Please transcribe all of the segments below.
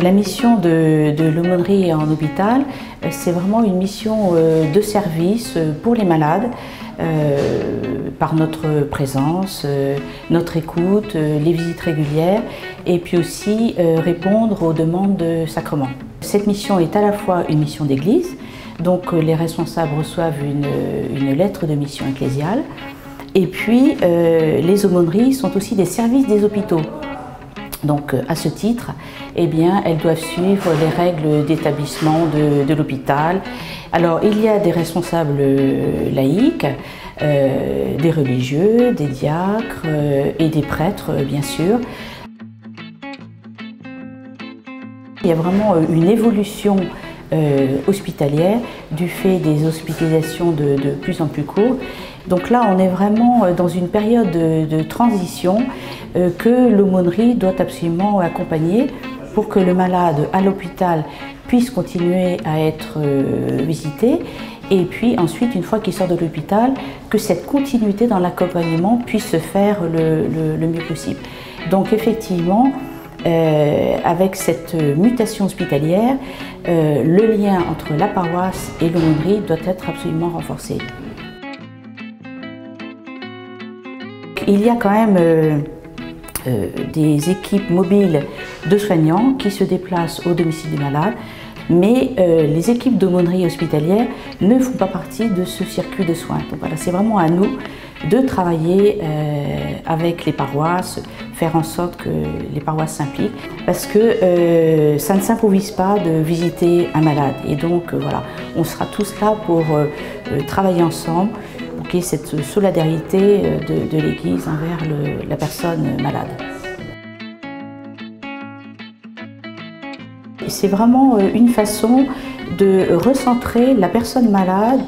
La mission de l'aumônerie en hôpital, c'est vraiment une mission de service pour les malades, par notre présence, notre écoute, les visites régulières et puis aussi répondre aux demandes de sacrement. Cette mission est à la fois une mission d'église, donc les responsables reçoivent une lettre de mission ecclésiale et puis les aumôneries sont aussi des services des hôpitaux. Donc à ce titre, eh bien, elles doivent suivre les règles d'établissement de l'hôpital. Alors il y a des responsables laïcs, des religieux, des diacres et des prêtres bien sûr. Il y a vraiment une évolution hospitalière du fait des hospitalisations de plus en plus courtes. Donc là, on est vraiment dans une période de transition que l'aumônerie doit absolument accompagner pour que le malade à l'hôpital puisse continuer à être visité et puis ensuite, une fois qu'il sort de l'hôpital, que cette continuité dans l'accompagnement puisse se faire le mieux possible. Donc effectivement, avec cette mutation hospitalière, le lien entre la paroisse et l'aumônerie doit être absolument renforcé. Il y a quand même des équipes mobiles de soignants qui se déplacent au domicile du malade, mais les équipes d'aumônerie hospitalière ne font pas partie de ce circuit de soins. Donc voilà, c'est vraiment à nous de travailler avec les paroisses, faire en sorte que les paroisses s'impliquent, parce que ça ne s'improvise pas de visiter un malade. Et donc voilà, on sera tous là pour travailler ensemble, pour qu'il y ait cette solidarité de l'Église envers la personne malade. C'est vraiment une façon de recentrer la personne malade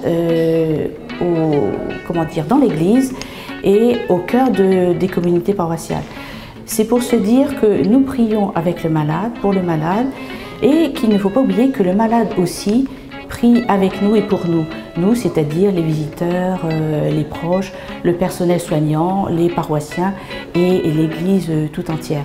dans l'Église et au cœur des communautés paroissiales. C'est pour se dire que nous prions avec le malade, pour le malade, et qu'il ne faut pas oublier que le malade aussi prie avec nous et pour nous. Nous, c'est-à-dire les visiteurs, les proches, le personnel soignant, les paroissiens et l'Église tout entière.